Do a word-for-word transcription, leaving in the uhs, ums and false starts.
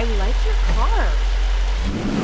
I like your car.